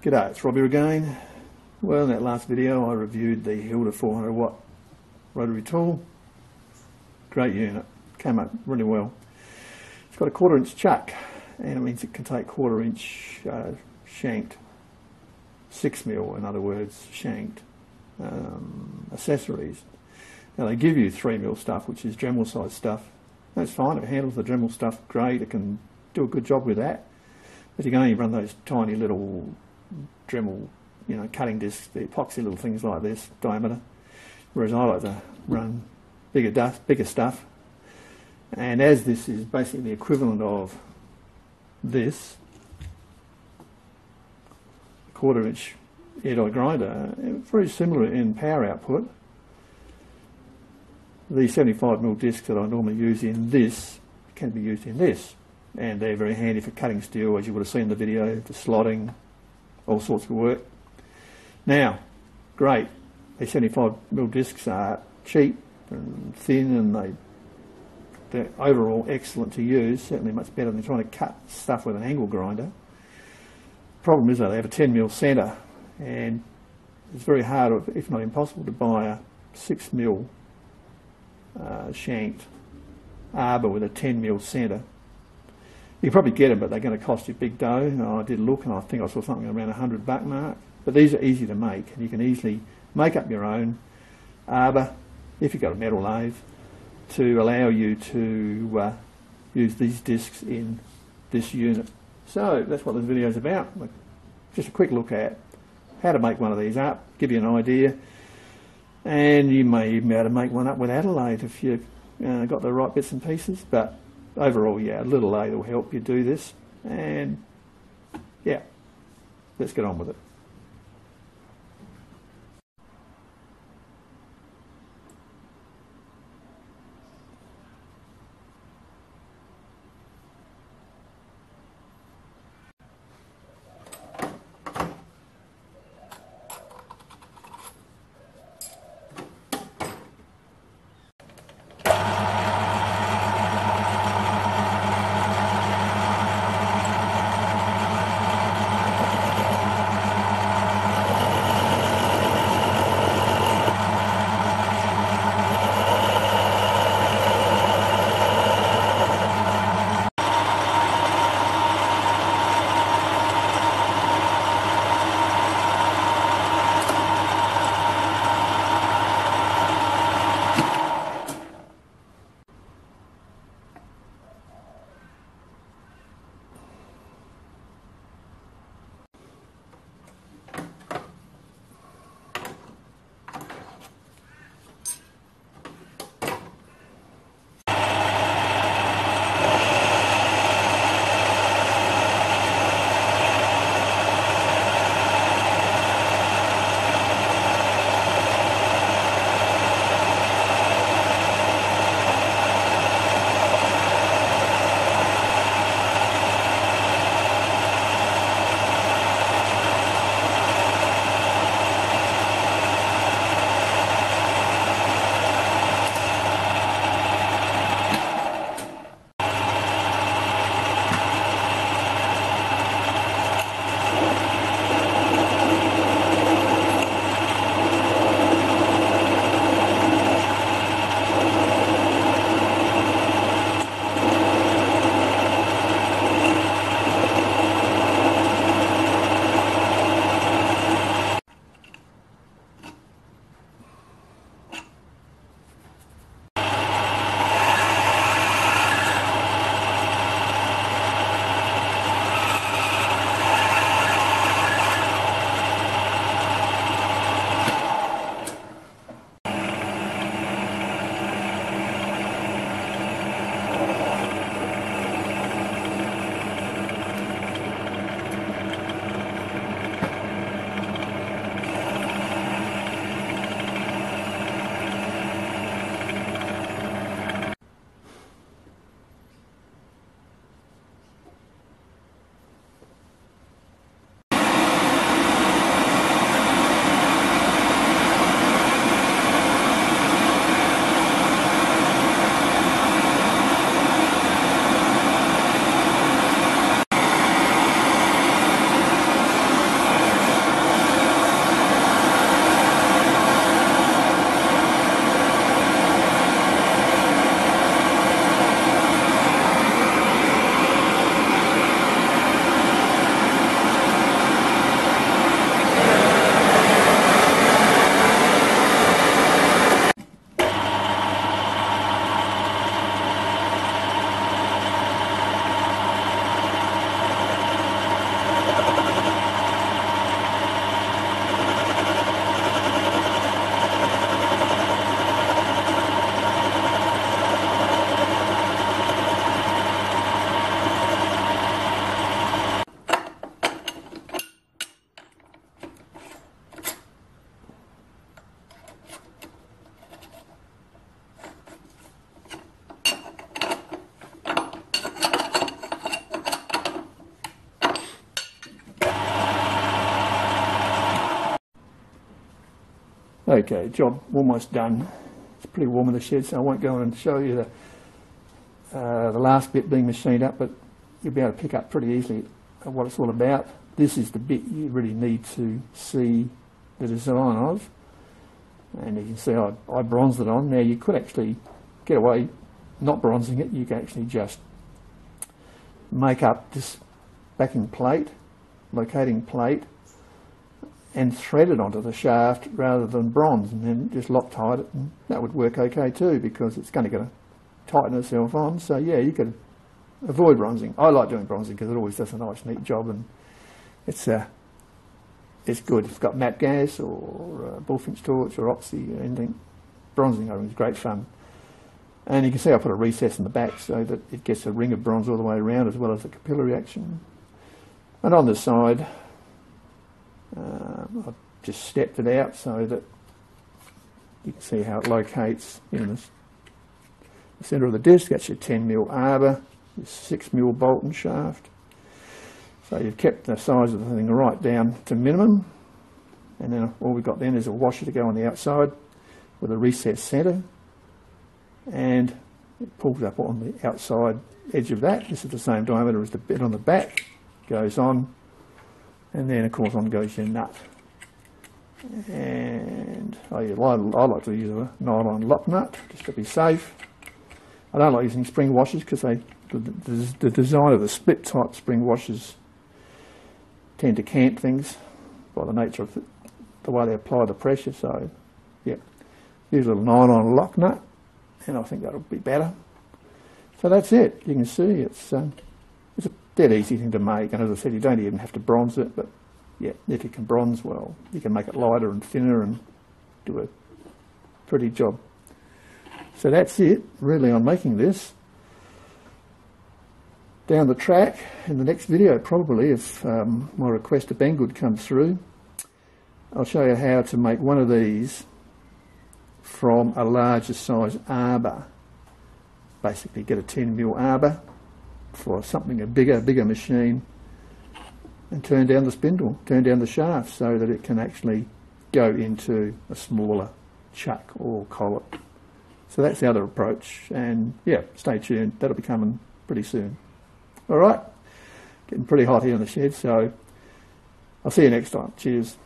G'day, it's Robbie again. Well, in that last video I reviewed the Hilda 400 Watt rotary tool. Great unit, came up really well. It's got a 1/4 inch chuck, and it means it can take 1/4 inch shanked, 6mm in other words, shanked accessories. Now they give you 3mm stuff, which is Dremel size stuff. That's fine, it handles the Dremel stuff great, it can do a good job with that. But you can only run those tiny little Dremel, you know, cutting discs, the epoxy little things like this, diameter. Whereas I like to run bigger stuff. And as this is basically the equivalent of this 1/4 inch air die grinder, it's very similar in power output. The 75mm discs that I normally use in this can be used in this. And they're very handy for cutting steel, as you would have seen in the video, for slotting, all sorts of work. Now, great, these 75mm discs are cheap and thin, and they're overall excellent to use, certainly much better than trying to cut stuff with an angle grinder. Problem is though, they have a 10mm centre, and it's very hard, if not impossible, to buy a 6mm shanked arbor with a 10mm centre. You can probably get them, but they're going to cost you big dough. You know, I did look, and I think I saw something around $100 mark. But these are easy to make, and you can easily make up your own arbor, if you've got a metal lathe, to allow you to use these discs in this unit. So that's what this video is about. Just a quick look at how to make one of these up, give you an idea, and you may even be able to make one up with a lathe if you've got the right bits and pieces. But overall, yeah, a little lathe will help you do this, and yeah, let's get on with it. Okay, job almost done. It's pretty warm in the shed, so I won't go on and show you the last bit being machined up, but you'll be able to pick up pretty easily what it's all about. This is the bit you really need to see the design of, and you can see I bronzed it on. Now you could actually get away not bronzing it. You can actually just make up this backing plate, locating plate, and thread it onto the shaft rather than bronze, and then just Loctite it, and that would work okay too, because it's going to tighten itself on. So yeah, you could avoid bronzing. I like doing bronzing because it always does a nice neat job, and it's good. If you've got map gas or Bullfinch torch or oxy or anything, bronzing I think is great fun. And you can see I put a recess in the back so that it gets a ring of bronze all the way around, as well as the capillary action. And on the side, I've just stepped it out so that you can see how it locates in the centre of the disc. That's your 10mm arbor, your 6mm bolt and shaft. So you've kept the size of the thing right down to minimum. And then all we've got then is a washer to go on the outside with a recessed centre. And it pulls up on the outside edge of that. This is the same diameter as the bit on the back. Goes on, and then of course on goes your nut. And I like to use a nylon lock nut just to be safe. I don't like using spring washers because the design of the split type spring washers tend to cant things by the nature of the way they apply the pressure. So yeah, use a little nylon lock nut, and I think that'll be better. So that's it. You can see it's a dead easy thing to make, and as I said, you don't even have to bronze it, but yeah, if you can bronze well, you can make it lighter and thinner and do a pretty job. So that's it really on making this. Down the track in the next video probably, if my request to Banggood comes through, I'll show you how to make one of these from a larger size arbor. Basically get a 10mm arbor for something, a bigger machine, and turn down the spindle, turn down the shaft so that it can actually go into a smaller chuck or collet. So that's the other approach, and yeah, stay tuned, that'll be coming pretty soon. Alright, getting pretty hot here in the shed, so I'll see you next time. Cheers.